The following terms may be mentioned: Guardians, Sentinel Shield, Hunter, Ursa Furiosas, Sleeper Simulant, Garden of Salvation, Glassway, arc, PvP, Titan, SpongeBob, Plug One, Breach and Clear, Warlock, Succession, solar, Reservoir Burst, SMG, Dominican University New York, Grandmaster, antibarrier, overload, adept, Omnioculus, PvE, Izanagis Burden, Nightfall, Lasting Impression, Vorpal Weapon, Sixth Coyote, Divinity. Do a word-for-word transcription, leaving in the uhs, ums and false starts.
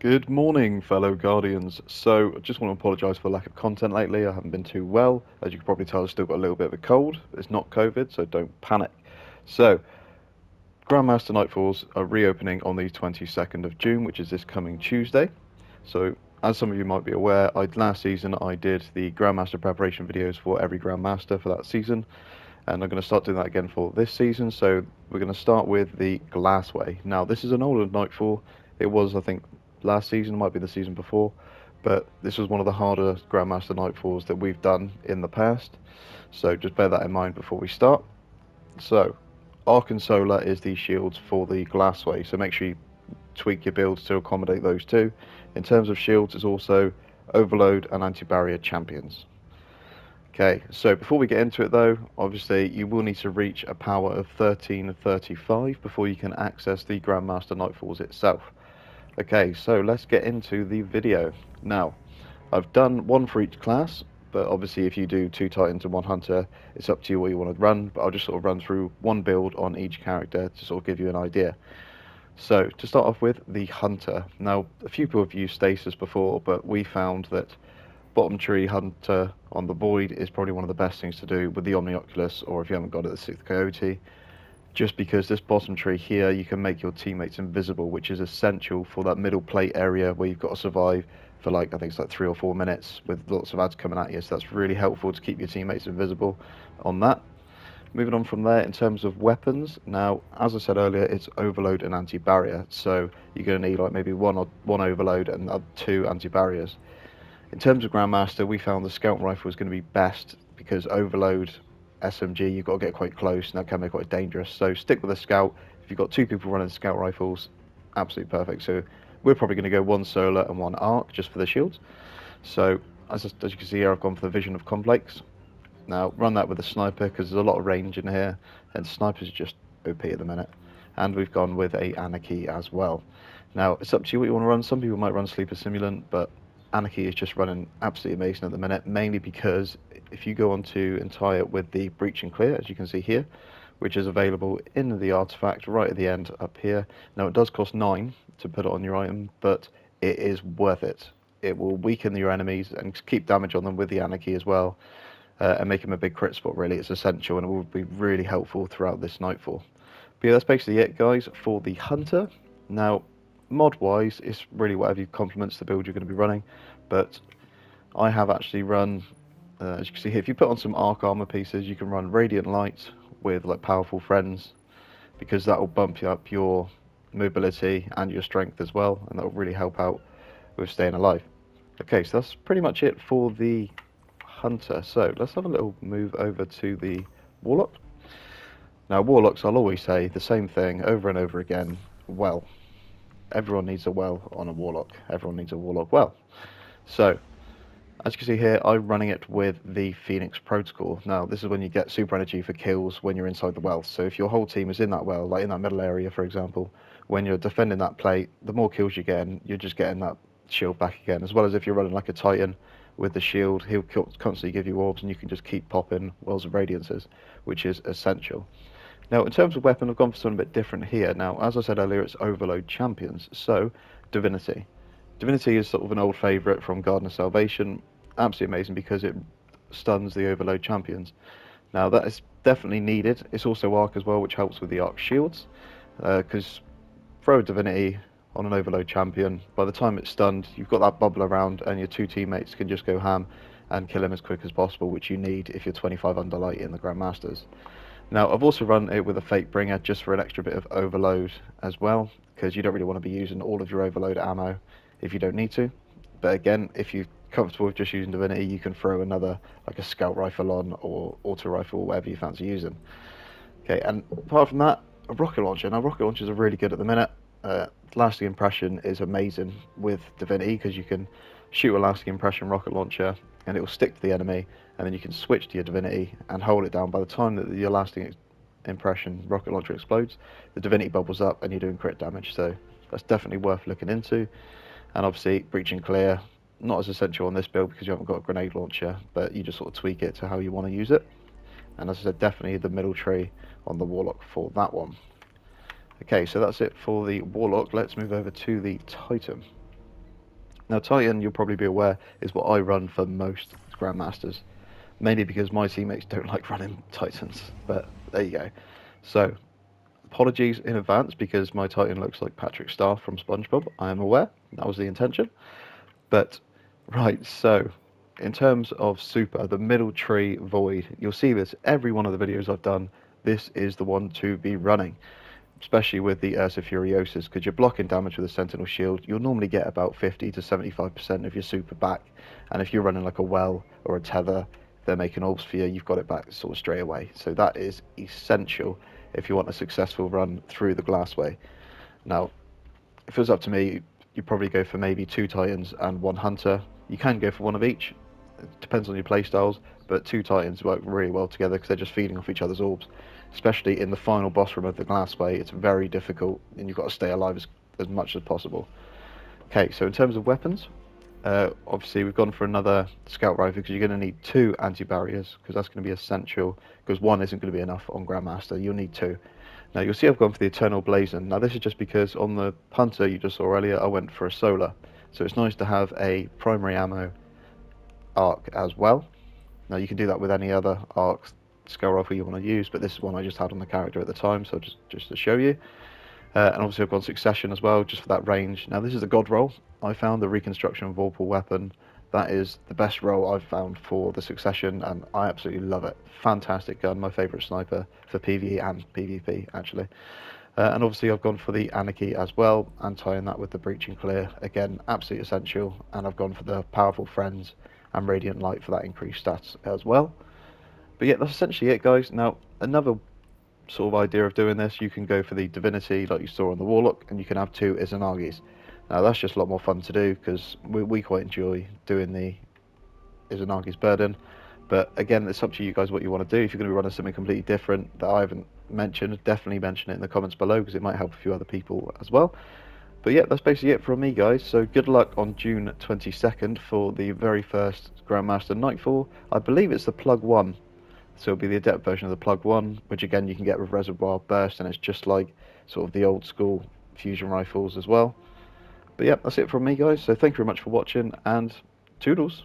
Good morning, fellow Guardians. So, I just want to apologise for the lack of content lately. I haven't been too well. As you can probably tell, I've still got a little bit of a cold. It's not COVID, so don't panic. So, Grandmaster Nightfalls are reopening on the twenty-second of June, which is this coming Tuesday. So, as some of you might be aware, I, last season I did the Grandmaster preparation videos for every Grandmaster for that season. And I'm going to start doing that again for this season. So, we're going to start with the Glassway. Now, this is an older Nightfall. It was, I think, last season, might be the season before, but this was one of the harder Grandmaster Nightfalls that we've done in the past, so just bear that in mind before we start. So Arc and Solar is the shields for the Glassway, so make sure you tweak your builds to accommodate those two. In terms of shields, it's also Overload and Anti-Barrier Champions. Okay, so before we get into it though, obviously you will need to reach a power of thirteen thirty-five before you can access the Grandmaster Nightfalls itself. Okay, so let's get into the video. Now, I've done one for each class, but obviously if you do two Titans and one Hunter, it's up to you what you want to run, but I'll just sort of run through one build on each character to sort of give you an idea. So, to start off with, the Hunter. Now, a few people have used Stasis before, but we found that Bottom Tree Hunter on the Void is probably one of the best things to do with the Omnioculus, or if you haven't got it, the Sixth Coyote. Just because this bottom tree here, you can make your teammates invisible, which is essential for that middle plate area where you've got to survive for like, I think it's like three or four minutes with lots of ads coming at you. So that's really helpful to keep your teammates invisible on that. Moving on from there, in terms of weapons, now, as I said earlier, it's Overload and Anti-Barrier. So you're going to need like maybe one or one Overload and two Anti-Barriers. In terms of Grandmaster, we found the Scout Rifle is going to be best because Overload S M G, you've got to get quite close and that can be quite dangerous, so stick with the Scout. If you've got two people running Scout Rifles, absolutely perfect. So we're probably going to go one Solar and one Arc just for the shields. So as, as you can see here, I've gone for the Vision of Conflux. Now run that with a Sniper because there's a lot of range in here and Snipers are just O P at the minute, and we've gone with a Anarchy as well. Now it's up to you what you want to run. Some people might run Sleeper Simulant, but Anarchy is just running absolutely amazing at the minute, mainly because if you go on to and tie it with the Breach and Clear, as you can see here, which is available in the artifact right at the end up here. Now it does cost nine to put it on your item, but it is worth it. It will weaken your enemies and keep damage on them with the Anarchy as well, uh, and make them a big crit spot really. It's essential and it will be really helpful throughout this Nightfall. But yeah, that's basically it guys for the Hunter. Now mod wise, it's really whatever you complements the build you're going to be running, but I have actually run, uh, as you can see here, if you put on some Arc armor pieces, you can run Radiant Light with like Powerful Friends, because that will bump you up your mobility and your strength as well, and that will really help out with staying alive. Okay, so that's pretty much it for the Hunter. So let's have a little move over to the Warlock. Now Warlocks, I'll always say the same thing over and over again. Well, everyone needs a well on a Warlock. Everyone needs a Warlock well. So, as you can see here, I'm running it with the Phoenix Protocol. Now, this is when you get super energy for kills when you're inside the well. So if your whole team is in that well, like in that middle area, for example, when you're defending that plate, the more kills you get, you're just getting that shield back again. As well as if you're running like a Titan with the shield, he'll constantly give you orbs and you can just keep popping Wells of Radiances, which is essential. Now, in terms of weapon, I've gone for something a bit different here. Now, as I said earlier, it's Overload Champions, so Divinity. Divinity is sort of an old favourite from Garden of Salvation. Absolutely amazing because it stuns the Overload Champions. Now, that is definitely needed. It's also Arc as well, which helps with the Arc shields, because uh, throw a Divinity on an Overload Champion, by the time it's stunned, you've got that bubble around and your two teammates can just go ham and kill him as quick as possible, which you need if you're twenty-five under light in the Grandmasters. Now, I've also run it with a Fatebringer just for an extra bit of Overload as well, because you don't really want to be using all of your Overload ammo if you don't need to. But again, if you're comfortable with just using Divinity, you can throw another, like a Scout Rifle on, or Auto Rifle, or whatever you fancy using. Okay, and apart from that, a Rocket Launcher. Now, Rocket Launchers are really good at the minute. Uh, Lasting Impression is amazing with Divinity, because you can shoot a Lasting Impression Rocket Launcher, and it will stick to the enemy, and then you can switch to your Divinity and hold it down. By the time that your Lasting Impression Rocket Launcher explodes, the Divinity bubbles up and you're doing crit damage, so that's definitely worth looking into. And obviously Breach and Clear, not as essential on this build because you haven't got a grenade launcher, but you just sort of tweak it to how you want to use it. And as I said, definitely the middle tree on the Warlock for that one. Okay, so that's it for the Warlock. Let's move over to the Titan. Now Titan, you'll probably be aware, is what I run for most Grandmasters, mainly because my teammates don't like running Titans, but there you go. So, apologies in advance because my Titan looks like Patrick Star from SpongeBob, I am aware, that was the intention. But, right, so, in terms of Super, the middle tree void, you'll see this every one of the videos I've done, this is the one to be running. Especially with the Ursa Furiosas, because you're blocking damage with a Sentinel Shield, you'll normally get about fifty to seventy-five percent of your super back, and if you're running like a well or a tether, they're making orbs for you, you've got it back sort of straight away. So that is essential if you want a successful run through the Glassway. Now, if it was up to me, you'd probably go for maybe two Titans and one Hunter. You can go for one of each, it depends on your playstyles, but two Titans work really well together because they're just feeding off each other's orbs. Especially in the final boss room of the Glassway, it's very difficult and you've got to stay alive as, as much as possible. Okay, so in terms of weapons, uh, obviously we've gone for another scout rifle because you're going to need two anti-barriers because that's going to be essential, because one isn't going to be enough on Grandmaster, you'll need two. Now you'll see I've gone for the Eternal Blazon. Now this is just because on the Hunter you just saw earlier I went for a solar, so it's nice to have a primary ammo arc as well. Now you can do that with any other arcs scout rifle you want to use, but this is one I just had on the character at the time, so just just to show you. Uh, and obviously I've gone Succession as well, just for that range. Now this is a god roll. I found the Reconstruction Vorpal Weapon. That is the best roll I've found for the Succession, and I absolutely love it. Fantastic gun, my favourite sniper for PvE and PvP, actually. Uh, and obviously I've gone for the Anarchy as well, and tying that with the Breach and Clear. Again, absolutely essential, and I've gone for the Powerful Friends and Radiant Light for that increased stats as well. But yeah, that's essentially it, guys. Now, another sort of idea of doing this, you can go for the Divinity, like you saw on the Warlock, and you can have two Izanagis. Now, that's just a lot more fun to do, because we, we quite enjoy doing the Izanagis Burden. But again, it's up to you guys what you want to do. If you're going to be running something completely different that I haven't mentioned, definitely mention it in the comments below, because it might help a few other people as well. But yeah, that's basically it from me, guys. So good luck on June twenty-second for the very first Grandmaster Nightfall. I believe it's the Plug One. So it'll be the adept version of the Plug One, which again you can get with Reservoir Burst, and it's just like sort of the old school fusion rifles as well. But yeah, that's it from me, guys. So thank you very much for watching, and toodles.